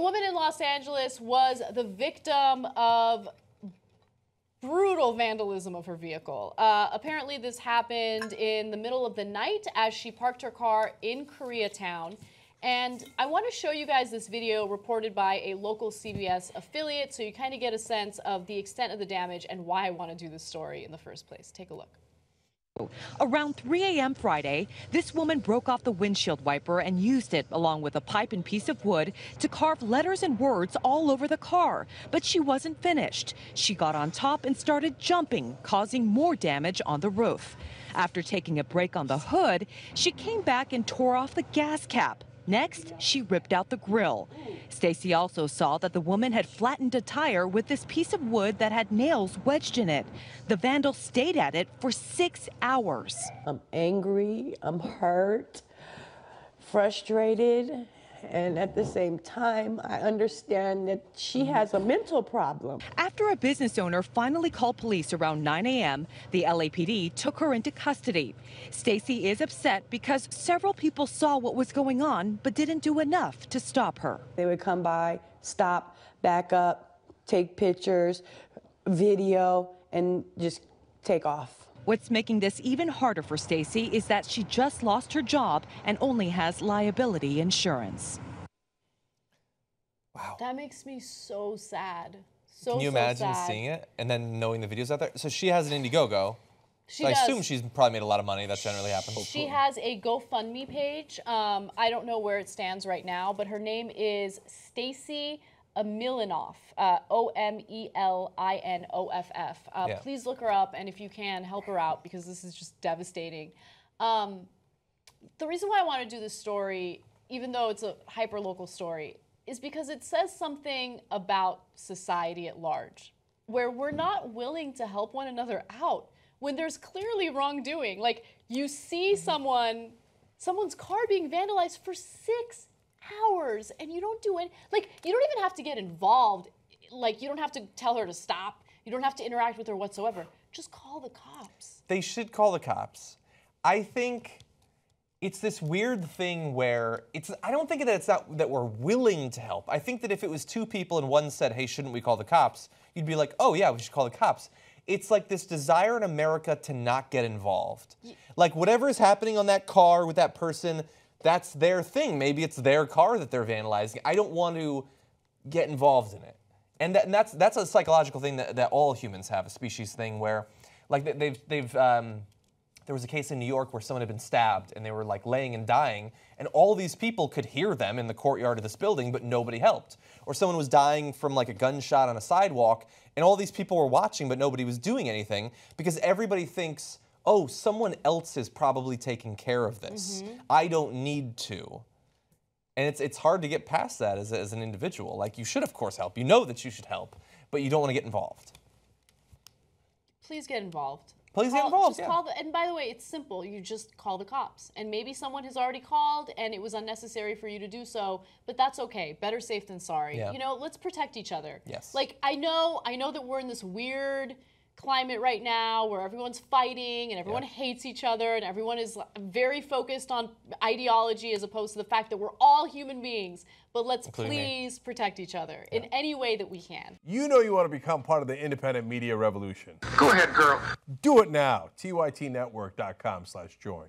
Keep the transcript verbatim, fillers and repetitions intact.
A woman in Los Angeles was the victim of brutal vandalism of her vehicle. Uh, apparently this happened in the middle of the night as she parked her car in Koreatown. And I want to show you guys this video reported by a local C B S affiliate so you kind of get a sense of the extent of the damage and why I want to do this story in the first place. Take a look. Around three A M Friday, this woman broke off the windshield wiper and used it, along with a pipe and piece of wood, to carve letters and words all over the car. But she wasn't finished. She got on top and started jumping, causing more damage on the roof. After taking a break on the hood, she came back and tore off the gas cap. Next, she ripped out the grill. Stacy also saw that the woman had flattened a tire with this piece of wood that had nails wedged in it. The vandal stayed at it for six hours. I'm angry, I'm hurt, frustrated, and at the same time, I understand that she has a mental problem. After a business owner finally called police around nine A M, the L A P D took her into custody. Stacy is upset because several people saw what was going on but didn't do enough to stop her. They would come by, stop, back up, take pictures, video, and just take off. What's making this even harder for Stacy is that she just lost her job and only has liability insurance. Wow. That makes me so sad. So, Can you so imagine sad. seeing it and then knowing the video's out there? So she has an Indiegogo. She so does. I assume she's probably made a lot of money. That's generally happened. She has a GoFundMe page. Um, I don't know where it stands right now, but her name is Stacy Omelinoff, uh, O M E L I N O F F. Uh, yeah. Please look her up, and if you can, help her out, because this is just devastating. Um, the reason why I want to do this story, even though it's a hyper-local story, is because it says something about society at large, where we're not willing to help one another out when there's clearly wrongdoing. Like, you see someone, someone's car being vandalized for six hours and you don't do it. Like, you don't even have to get involved. Like, you don't have to tell her to stop. You don't have to interact with her whatsoever. Just call the cops. They should call the cops. I think it's this weird thing where it's, I don't think that it's not that we're willing to help. I think that if it was two people and one said, hey, shouldn't we call the cops? You'd be like, oh yeah, we should call the cops. It's like this desire in America to not get involved. Yeah. Like, whatever is happening on that car with that person, that's their thing. Maybe it's their car that they're vandalizing. I don't want to get involved in it. And, that, and that's that's a psychological thing that, that all humans have, a species thing where, like, they've, they've um, there was a case in New York where someone had been stabbed and they were, like, laying and dying, and all these people could hear them in the courtyard of this building, but nobody helped. Or someone was dying from, like, a gunshot on a sidewalk, and all these people were watching, but nobody was doing anything because everybody thinks, oh, someone else is probably taking care of this. Mm-hmm. I don't need to. And it's, it's hard to get past that as, as an individual. Like, you should, of course, help. You know that you should help, but you don't want to get involved. Please get involved. Please call, get involved, just yeah. call the, And by the way, it's simple. You just call the cops. And maybe someone has already called and it was unnecessary for you to do so, but that's okay. Better safe than sorry. Yeah. You know, let's protect each other. Yes. Like, I know, I know that we're in this weird climate right now where everyone's fighting and everyone yeah. hates each other and everyone is very focused on ideology as opposed to the fact that we're all human beings, but let's Including please me. protect each other yeah. in any way that we can. You know you want to become part of the independent media revolution. Go ahead, girl. Do it now. T Y T network dot com slash join.